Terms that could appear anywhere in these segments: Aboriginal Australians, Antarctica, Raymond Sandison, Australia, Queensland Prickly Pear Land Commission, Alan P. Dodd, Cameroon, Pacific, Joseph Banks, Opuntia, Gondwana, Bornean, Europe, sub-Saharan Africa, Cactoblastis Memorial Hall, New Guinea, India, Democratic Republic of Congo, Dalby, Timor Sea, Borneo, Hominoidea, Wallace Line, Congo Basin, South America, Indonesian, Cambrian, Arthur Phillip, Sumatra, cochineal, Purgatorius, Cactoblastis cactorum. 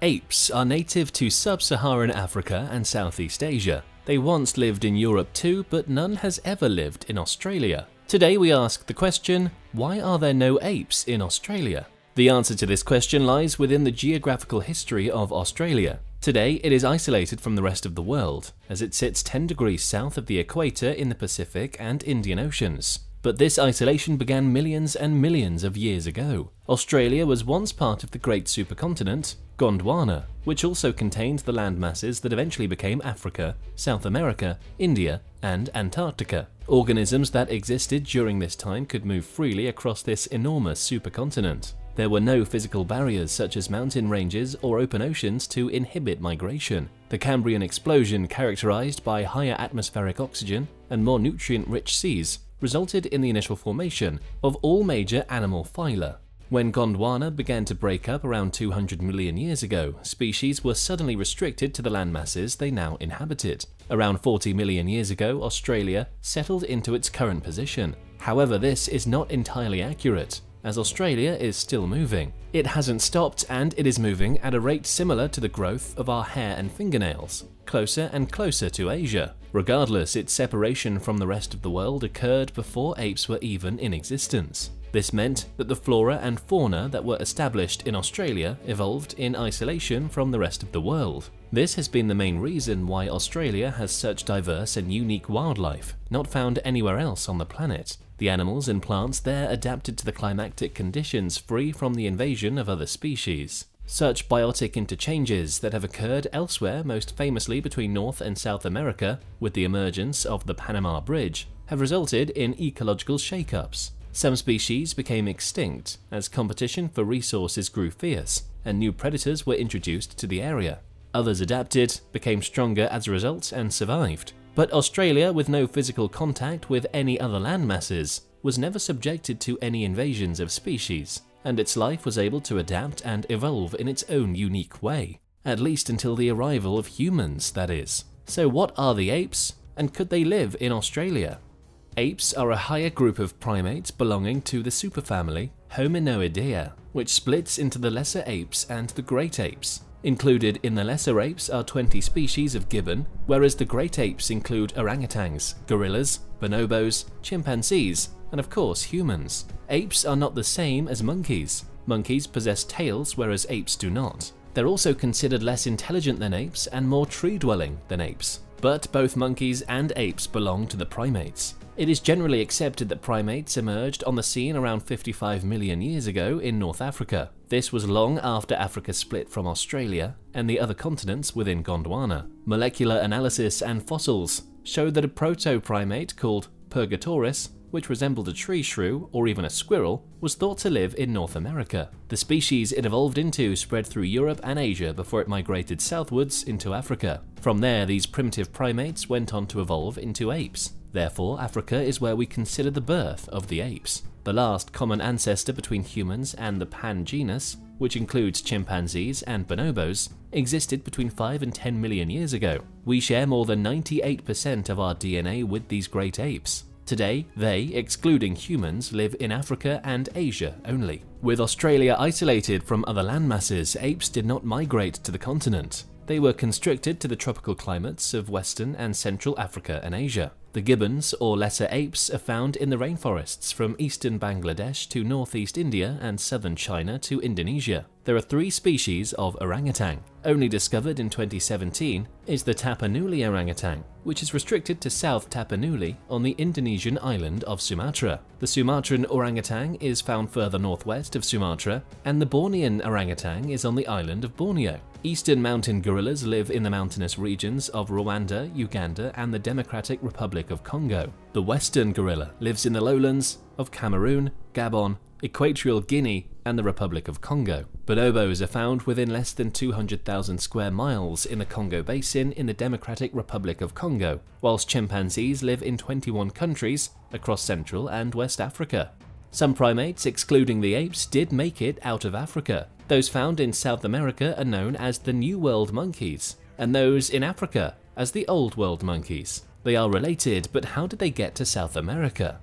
Apes are native to sub-Saharan Africa and Southeast Asia. They once lived in Europe too, but none has ever lived in Australia. Today we ask the question, why are there no apes in Australia? The answer to this question lies within the geographical history of Australia. Today it is isolated from the rest of the world, as it sits 10 degrees south of the equator in the Pacific and Indian Oceans. But this isolation began millions and millions of years ago. Australia was once part of the great supercontinent, Gondwana, which also contained the land masses that eventually became Africa, South America, India, and Antarctica. Organisms that existed during this time could move freely across this enormous supercontinent. There were no physical barriers such as mountain ranges or open oceans to inhibit migration. The Cambrian explosion, characterized by higher atmospheric oxygen and more nutrient-rich seas, resulted in the initial formation of all major animal phyla. When Gondwana began to break up around 200 million years ago, species were suddenly restricted to the landmasses they now inhabited. Around 40 million years ago, Australia settled into its current position. However, this is not entirely accurate, as Australia is still moving. It hasn't stopped, and it is moving at a rate similar to the growth of our hair and fingernails, closer and closer to Asia. Regardless, its separation from the rest of the world occurred before apes were even in existence. This meant that the flora and fauna that were established in Australia evolved in isolation from the rest of the world. This has been the main reason why Australia has such diverse and unique wildlife, not found anywhere else on the planet. The animals and plants there adapted to the climatic conditions free from the invasion of other species. Such biotic interchanges that have occurred elsewhere, most famously between North and South America, with the emergence of the Panama Bridge, have resulted in ecological shakeups. Some species became extinct as competition for resources grew fierce and new predators were introduced to the area. Others adapted, became stronger as a result, and survived. But Australia, with no physical contact with any other landmasses, was never subjected to any invasions of species, and its life was able to adapt and evolve in its own unique way. At least until the arrival of humans, that is. So what are the apes, and could they live in Australia? Apes are a higher group of primates belonging to the superfamily Hominoidea, which splits into the lesser apes and the great apes. Included in the lesser apes are 20 species of gibbon, whereas the great apes include orangutans, gorillas, bonobos, chimpanzees, and of course humans. Apes are not the same as monkeys. Monkeys possess tails, whereas apes do not. They're also considered less intelligent than apes and more tree-dwelling than apes. But both monkeys and apes belong to the primates. It is generally accepted that primates emerged on the scene around 55 million years ago in North Africa. This was long after Africa split from Australia and the other continents within Gondwana. Molecular analysis and fossils show that a proto-primate called Purgatorius, which resembled a tree shrew or even a squirrel, was thought to live in North America. The species it evolved into spread through Europe and Asia before it migrated southwards into Africa. From there, these primitive primates went on to evolve into apes. Therefore, Africa is where we consider the birth of the apes. The last common ancestor between humans and the Pan genus, which includes chimpanzees and bonobos, existed between 5 and 10 million years ago. We share more than 98% of our DNA with these great apes. Today, they, excluding humans, live in Africa and Asia only. With Australia isolated from other landmasses, apes did not migrate to the continent. They were constricted to the tropical climates of Western and Central Africa and Asia. The gibbons, or lesser apes, are found in the rainforests from eastern Bangladesh to northeast India and southern China to Indonesia. There are 3 species of orangutan. Only discovered in 2017 is the Tapanuli orangutan, which is restricted to South Tapanuli on the Indonesian island of Sumatra. The Sumatran orangutan is found further northwest of Sumatra, and the Bornean orangutan is on the island of Borneo. Eastern mountain gorillas live in the mountainous regions of Rwanda, Uganda, and the Democratic Republic of Congo. The western gorilla lives in the lowlands of Cameroon, Gabon, Equatorial Guinea, and the Republic of Congo. Bonobos are found within less than 200,000 square miles in the Congo Basin in the Democratic Republic of Congo, whilst chimpanzees live in 21 countries across Central and West Africa. Some primates, excluding the apes, did make it out of Africa. Those found in South America are known as the New World monkeys, and those in Africa as the Old World monkeys. They are related, but how did they get to South America?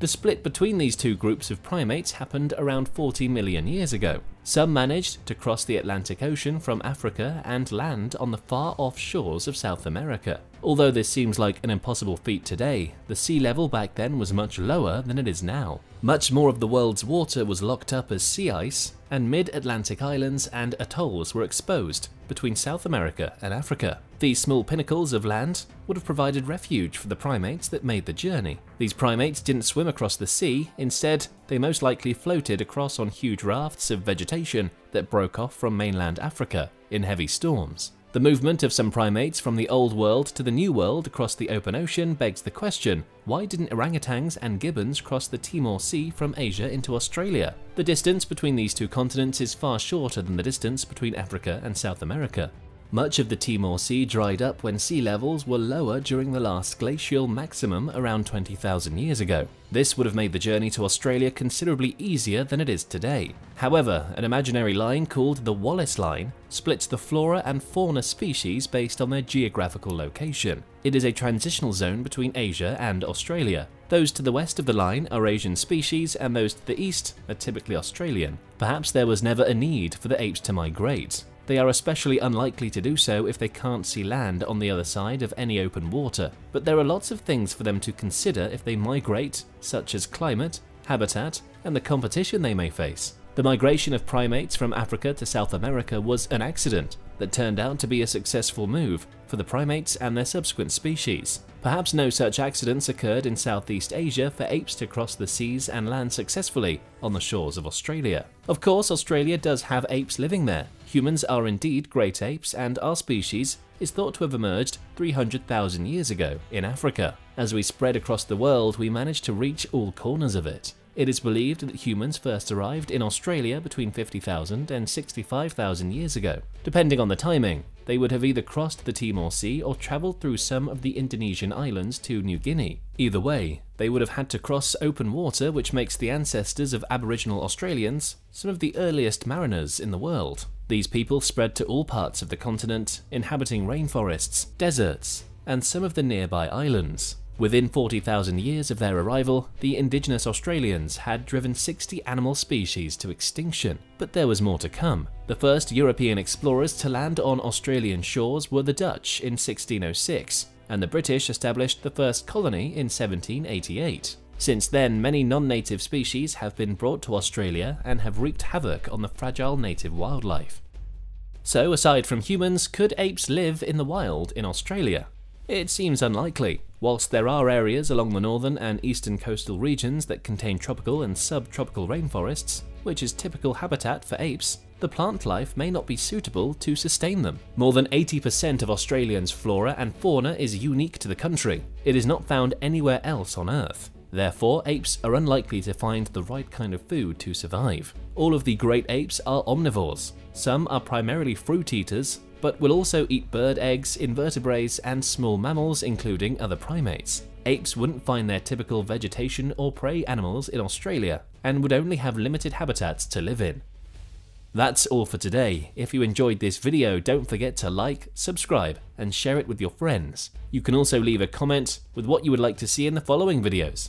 The split between these two groups of primates happened around 40 million years ago. Some managed to cross the Atlantic Ocean from Africa and land on the far-off shores of South America. Although this seems like an impossible feat today, the sea level back then was much lower than it is now. Much more of the world's water was locked up as sea ice, and mid-Atlantic islands and atolls were exposed between South America and Africa. These small pinnacles of land would have provided refuge for the primates that made the journey. These primates didn't swim across the sea, instead they most likely floated across on huge rafts of vegetation that broke off from mainland Africa in heavy storms. The movement of some primates from the Old World to the New World across the open ocean begs the question, why didn't orangutans and gibbons cross the Timor Sea from Asia into Australia? The distance between these two continents is far shorter than the distance between Africa and South America. Much of the Timor Sea dried up when sea levels were lower during the last glacial maximum around 20,000 years ago. This would have made the journey to Australia considerably easier than it is today. However, an imaginary line called the Wallace Line splits the flora and fauna species based on their geographical location. It is a transitional zone between Asia and Australia. Those to the west of the line are Asian species, and those to the east are typically Australian. Perhaps there was never a need for the apes to migrate. They are especially unlikely to do so if they can't see land on the other side of any open water. But there are lots of things for them to consider if they migrate, such as climate, habitat, and the competition they may face. The migration of primates from Africa to South America was an accident that turned out to be a successful move for the primates and their subsequent species. Perhaps no such accidents occurred in Southeast Asia for apes to cross the seas and land successfully on the shores of Australia. Of course, Australia does have apes living there. Humans are indeed great apes, and our species is thought to have emerged 300,000 years ago in Africa. As we spread across the world, we managed to reach all corners of it. It is believed that humans first arrived in Australia between 50,000 and 65,000 years ago. Depending on the timing, they would have either crossed the Timor Sea or travelled through some of the Indonesian islands to New Guinea. Either way, they would have had to cross open water, which makes the ancestors of Aboriginal Australians some of the earliest mariners in the world. These people spread to all parts of the continent, inhabiting rainforests, deserts, and some of the nearby islands. Within 40,000 years of their arrival, the indigenous Australians had driven 60 animal species to extinction. But there was more to come. The first European explorers to land on Australian shores were the Dutch in 1606, and the British established the first colony in 1788. Since then, many non-native species have been brought to Australia and have wreaked havoc on the fragile native wildlife. So, aside from humans, could apes live in the wild in Australia? It seems unlikely. Whilst there are areas along the northern and eastern coastal regions that contain tropical and subtropical rainforests, which is typical habitat for apes, the plant life may not be suitable to sustain them. More than 80% of Australia's flora and fauna is unique to the country. It is not found anywhere else on Earth. Therefore, apes are unlikely to find the right kind of food to survive. All of the great apes are omnivores. Some are primarily fruit eaters, but will also eat bird eggs, invertebrates, and small mammals, including other primates. Apes wouldn't find their typical vegetation or prey animals in Australia, and would only have limited habitats to live in. That's all for today. If you enjoyed this video, don't forget to like, subscribe, and share it with your friends. You can also leave a comment with what you would like to see in the following videos.